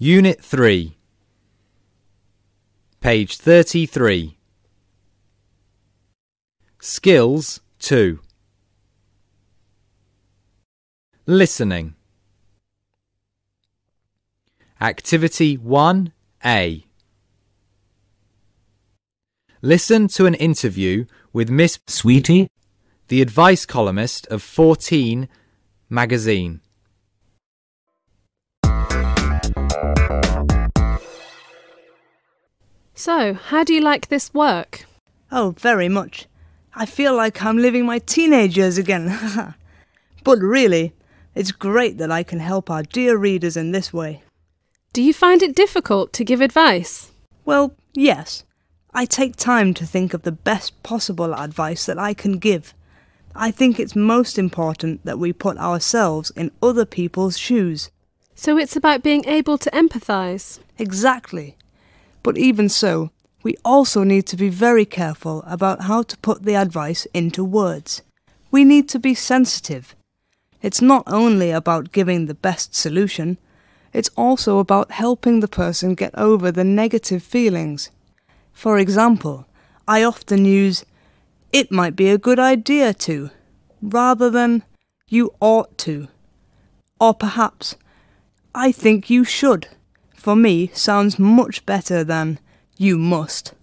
Unit 3, page 33. Skills 2. Listening. Activity 1A. Listen to an interview with Miss Sweetie, the advice columnist of 14 magazine. So, how do you like this work? Oh, very much. I feel like I'm living my teenage years again. But really, it's great that I can help our dear readers in this way. Do you find it difficult to give advice? Well, yes. I take time to think of the best possible advice that I can give. I think it's most important that we put ourselves in other people's shoes. So it's about being able to empathise? Exactly. But even so, we also need to be very careful about how to put the advice into words. We need to be sensitive. It's not only about giving the best solution, it's also about helping the person get over the negative feelings. For example, I often use, "It might be a good idea to," rather than, "You ought to." Or perhaps, "I think you should," for me, sounds much better than "you must."